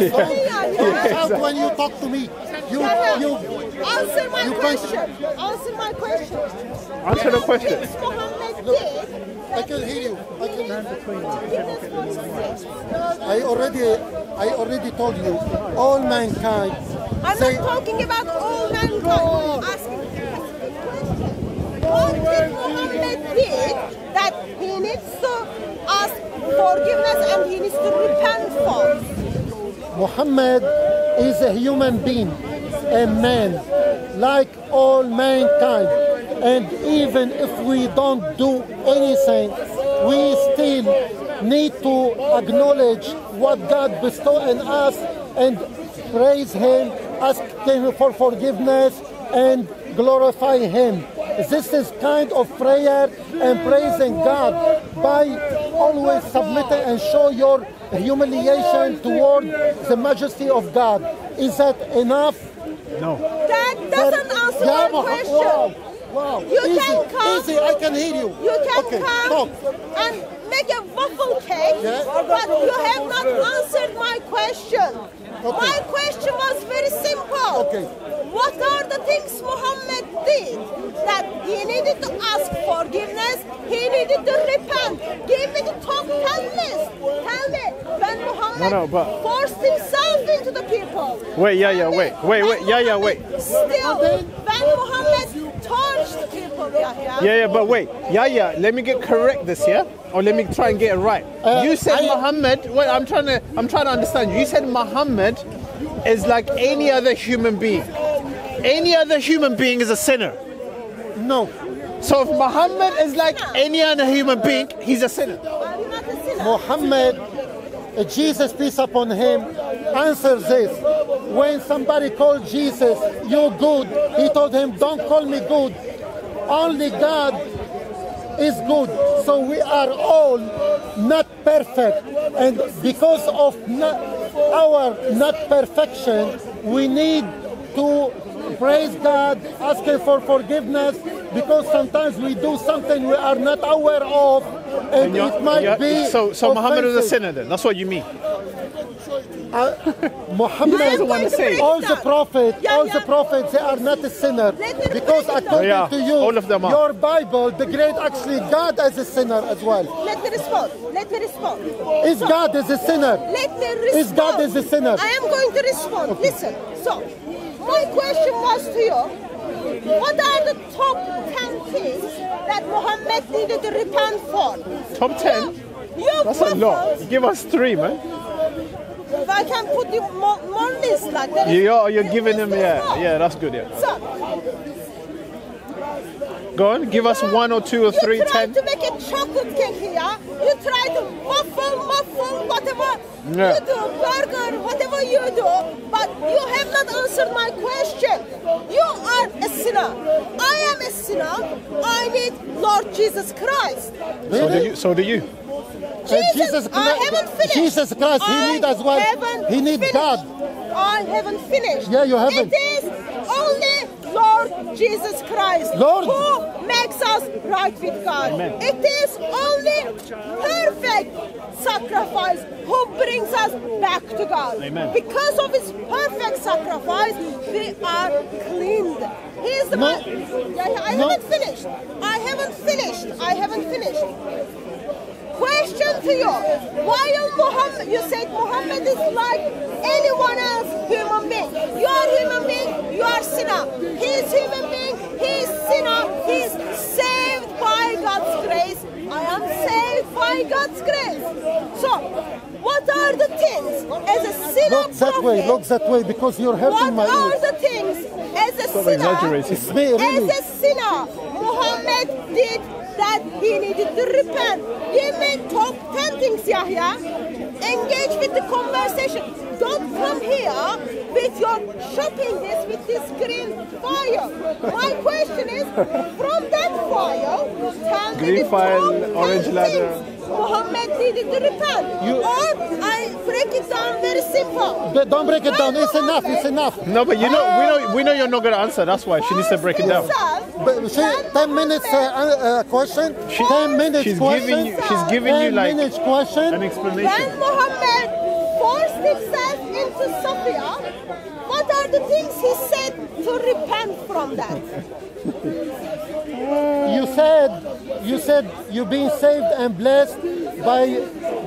is wrong. Help when you talk to me. Answer my question. Answer my question. Answer the question. I can hear you. I can I already told you. All mankind. I'm not talking about all mankind. Asking the question. What did Muhammad did that he needs to ask forgiveness and he needs to repent for? Muhammad is a human being, a man, like all mankind. And even if we don't do anything, we still need to acknowledge what God bestowed on us and praise Him, ask Him for forgiveness and glorify Him. This is kind of prayer and praising God by always submitting and show your humiliation toward the majesty of God. Is that enough? No. That doesn't answer my question. Wow. You easy, can come, easy, I can hear you. You can come and make a waffle cake, but you have not answered my question. My question was very simple. What are the things Muhammad did that he needed to ask forgiveness, he needed to repent? Give me the top 10 list. Tell me, when Muhammad forced himself into the people. Still, when Muhammad torched people, let me get correct this, or let me try and get it right. You said Muhammad. Wait, I'm trying to understand. You said Muhammad is like any other human being. Any other human being is a sinner. No. So if Muhammad is like any other human being, he's a sinner. I'm not a sinner. Muhammad, Jesus, peace upon him, answers this. When somebody called Jesus, "You good," he told him, "Don't call me good. Only God is good." So we are all not perfect. And because of our not perfection, we need to praise God, ask Him for forgiveness, because sometimes we do something we are not aware of, and it might be so Muhammad is a sinner then? That's what you mean? Muhammad, all the prophets, they are not a sinner, because according to you, all of them are. Your Bible, the great, actually God is a sinner as well. Let me respond. Is God is a sinner? Let me respond. Is God is a sinner? I am going to respond. Listen. So, my question was to you. What are the top 10 things that Muhammad needed to repent for? Top 10? That's a lot. Give us 3, man. If I can put you more list like that. You're giving him, that's good, So, go on, give us 1 or 2 or 3, 10. You try to make a chocolate cake here. You try to waffle, whatever you do, burger, whatever you do. But you have not answered my question. You are a sinner. I am a sinner. I need Lord Jesus Christ. So do you. Jesus Christ, I haven't finished. Jesus Christ, he needs as well. He needs God. I haven't finished. Yeah, you haven't. It is only Lord Jesus Christ who makes us right with God. Amen. It is only perfect sacrifice who brings us back to God. Amen. Because of His perfect sacrifice, we are cleaned. He is the man. I haven't finished. Question to you, why is Muhammad, you said Muhammad is like anyone else human being. You are human being, you are sinner. He is human being, he is sinner, he is saved by God's grace. I am saved by God's grace. So, what are the things as a sinner look that way because you're hurting my ears. What are the things as a sinner Muhammad did that he needed to repent? Give me top 10 things, Yahya. Engage with the conversation. Don't come here with your shopping list, with this green file. My question is, from that file, tell me the top 10 things Muhammad needed to repent. Or I break it down very simple. But don't break it down. It's enough. No, but you know, we know you're not going to answer. That's why she needs to break it down. But she, 10 minutes question. 10 minutes she's question. She's giving you like an explanation. When Muhammad forced himself into to Sophia, what are the things he said to repent from that? You said you've been saved and blessed by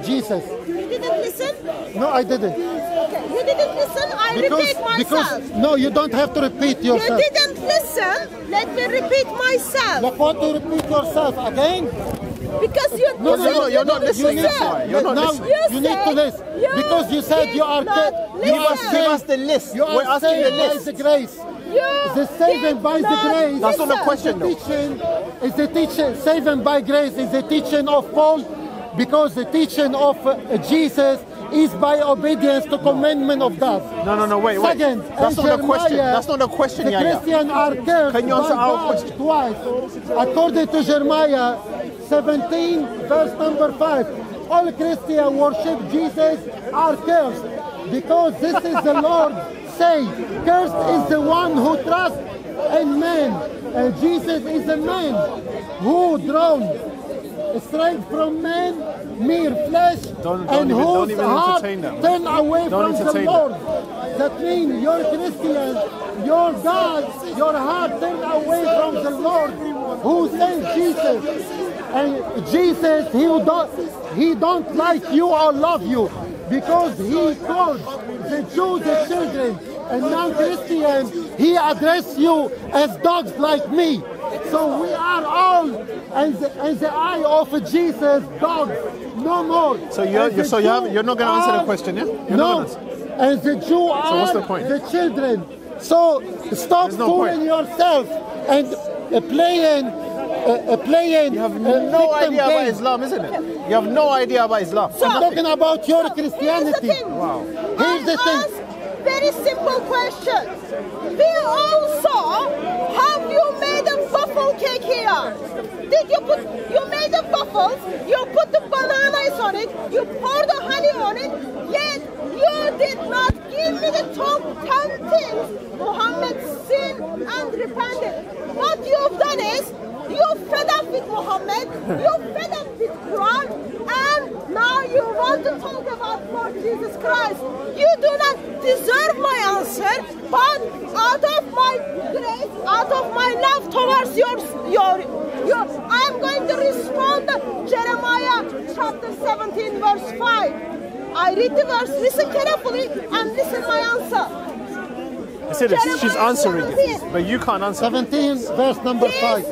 Jesus. You didn't listen? No, I didn't. Okay. You didn't listen, I repeat myself. No, you don't have to repeat yourself. You didn't listen, let me repeat myself. You want to repeat yourself again? Because you you're not listening. You need to listen. Because you said you are give us the list. You are saved by the grace. The saving by the grace. That's not a question. Is the teaching saving by grace? Is the teaching of Paul? Because the teaching of Jesus is by obedience to commandment of God. No, wait. Second, that's not a question. That's not a question. The Christians are cursed. Can you answer our question? Twice, according to Jeremiah 17, verse number 5. All Christians worship Jesus are cursed, because this is the Lord say. Cursed is the one who trusts in man, and Jesus is a man who drawn strength from man, mere flesh, and whose heart turn away from the Lord. That means your Christian, your God, your heart turn away from the Lord who sent Jesus. And Jesus, he don't like you or love you, because he called the Jews the children, and non-Christians, he addressed you as dogs like me. So we are all in the eye of Jesus, dogs, no more. So you're not going to answer the question, yeah? No, and the Jews are the children. So stop fooling yourself and playing. You have no idea about Islam, isn't it? You have no idea about Islam. So, I'm talking about your Christianity. Here's the thing. Wow. Here's the thing. Very simple question. We also have you made a waffle cake here. You made the waffles, you put the bananas on it, you pour the honey on it, yet you did not give me the top 10 things Muhammad sinned and repented. What you've done is you fed up with Muhammad, you fed up with Quran, and now you want to talk about Lord Jesus Christ. You do not deserve my answer, but out of my grace, out of my love towards your I am going to respond to Jeremiah chapter 17 verse 5. I read the verse, listen carefully, and listen my answer. I said it, she's answering it, but you can't answer. 17 verse number 5.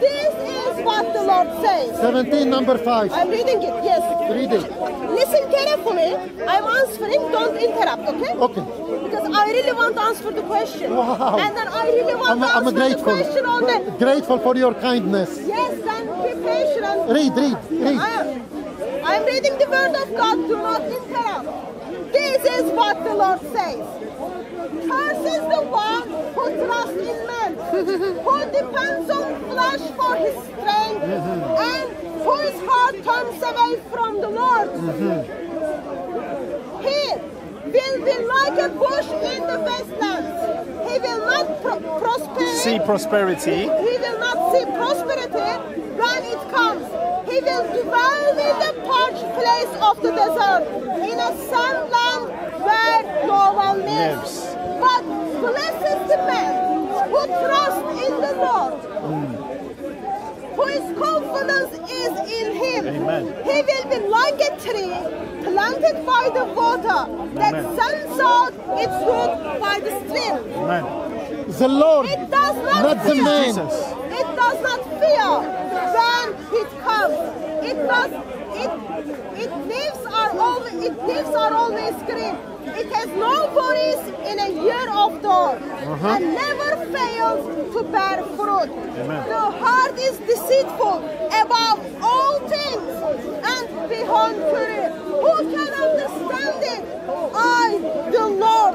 This is what the Lord says. 17 number 5. I'm reading it, yes. Read it. Listen carefully. I'm answering. Don't interrupt, okay? Okay. Because I really want to answer the question. Wow. And then I really want to answer the question on that. Grateful for your kindness. Yes, then be patient. Read. I'm reading the word of God. Do not interrupt. This is what the Lord says. Cursed is the one who trusts in man, who depends on flesh for his strength, and whose heart turns away from the Lord. He will be like a bush in the wastelands. He will not see prosperity. He will not see prosperity when it comes. He will dwell in the parched place of the desert, in a sandland where no one lives. But blessed is the man who trusts in the Lord, whose confidence is in Him. Amen. He will be like a tree planted by the water that sends out its root by the stream. Amen. The Lord, it does not fear. The man. It does not fear when it comes. Its leaves are always green. It has no worries in a year of drought, and never fails to bear fruit. Amen. The heart is deceitful above all things and beyond cure. Who can understand it? I, the Lord,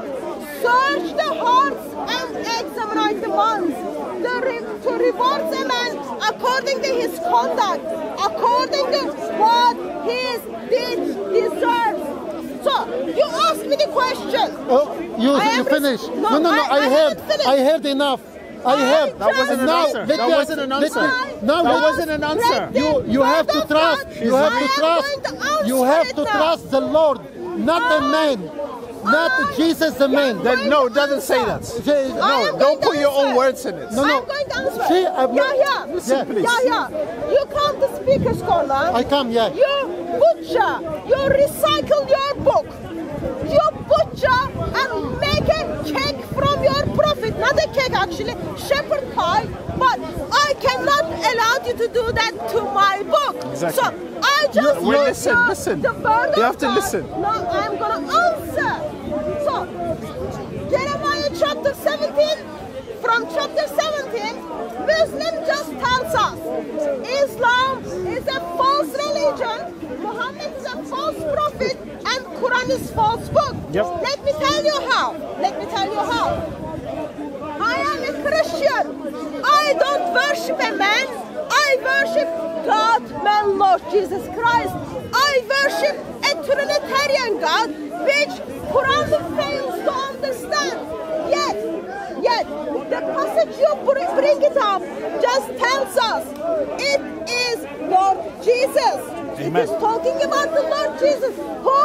search the hearts and examine the minds, to reward a man according to his conduct, according to what he deserves. So, you asked me the question. Oh, you finish. No, I heard enough. I heard. That wasn't an answer. That wasn't an answer. That wasn't an answer. You have to trust. You have to trust the Lord, not a man. Not the Jesus and men. No, it doesn't say that. No, don't put your own words in it. No, no. I'm going to answer. Listen, please. You come to speak a scholar. I come, yeah. You butcher. You recycle your book. You butcher and make a cake from your prophet. Not a cake, actually. Shepherd pie. But I cannot allow you to do that to my book. Exactly. So I just listen. The word you have to listen. No, I'm going to answer. So, Jeremiah chapter 17, from chapter 17, Muslim just tells us Islam is a false religion, Muhammad is a false prophet, and Quran is false book. Yep. Let me tell you how. Let me tell you how. I am a Christian. I don't worship a man. I worship God, man, Lord Jesus Christ. I worship a Trinitarian God, which Quran fails to understand. Yet, the passage you bring it up just tells us it is Lord Jesus. Amen. It is talking about the Lord Jesus who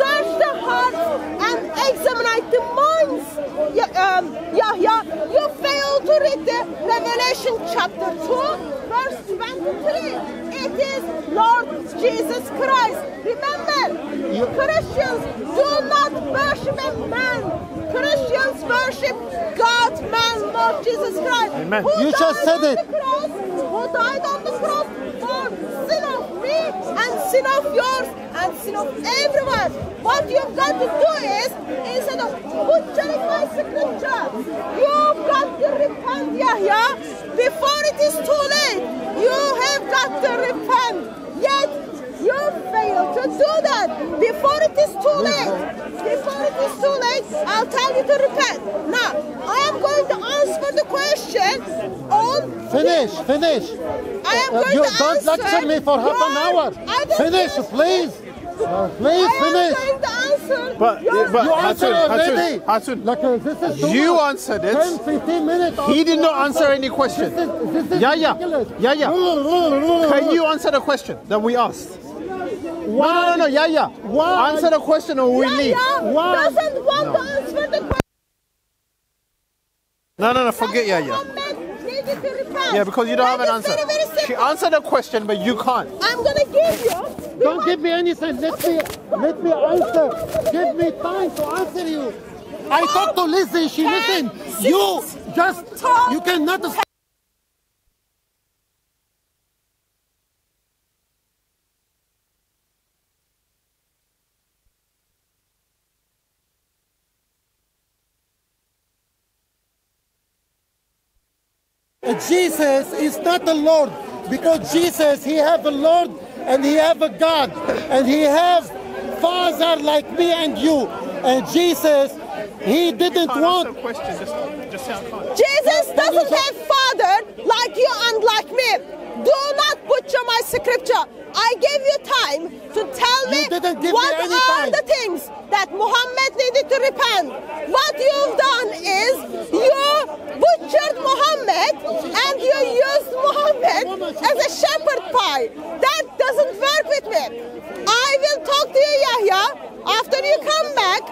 searched the hearts and examined the minds. You fail to read the Revelation chapter 2, verse 23. It is Lord Jesus Christ. Remember, Christians do not worship a man. Christians worship God, man, Lord Jesus Christ. Amen. You just said it. Who died on the cross for sin of me and sin of yours and sin of everyone. What you've got to do is, instead of butchering my scripture, you've got to repent, Yahya, before it is too late. You have got to repent. Yet you fail to do that before it is too late. Before it is too late, I'll tell you to repent. Now, I am going to answer the question on... Finish. I am going to answer... Don't lecture me for half an hour. Finish, please. Please finish. But you answered it. He did not answer any question. Yeah. Can you answer the question that we asked? No. Yeah. Answer the question or we leave. Why doesn't want to answer the question? No. Forget yeah. Yeah, because you don't have an answer. She answered the question, but you can't. I'm gonna give you. Don't give me anything. Let me answer. Give me time to answer you. I thought to listen. She listened. You just. You cannot. Jesus is not the Lord, because Jesus, he have a Lord. And he have a God, and he have father like me and you. And Jesus, he didn't want... Jesus doesn't have father like you and like me. Do not butcher my scripture. I gave you time to tell me what are the things that Muhammad needed to repent. What you've done is you butchered Muhammad and you used Muhammad as a shepherd pie. That doesn't work with me. I will talk to you, Yahya, after you come back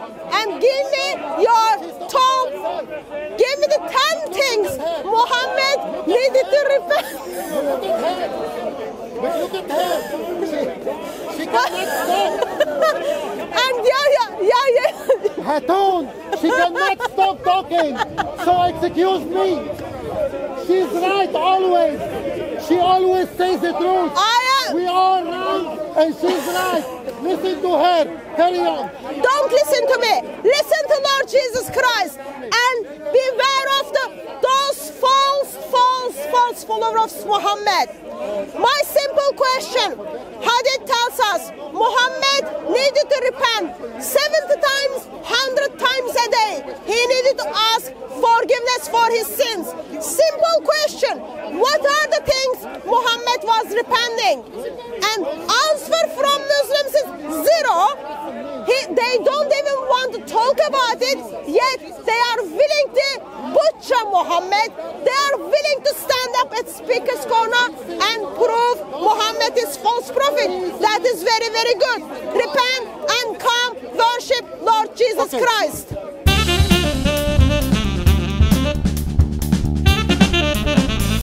and give me your top. Give me the 10 things Muhammad needed to repent. But look at her. She cannot stop. And yeah. Hatun, she cannot stop talking. So excuse me. She's right always. She always says the truth. We are right and she's right. Listen to her. Carry on. Don't listen to me. Listen to Lord Jesus Christ. And beware of those false followers of Muhammad. My simple question, Hadith tells us Muhammad needed to repent 70 times, 100 times a day. He needed to ask forgiveness for his sins. Simple question, what are the things Muhammad was repenting? And answer from Muslims is zero. They don't even want to talk about it, yet they are willing to butcher Muhammad. They are willing to stand up at Speaker's Corner and prove Muhammad is false prophet. That is very, very good. Repent and come worship Lord Jesus Christ.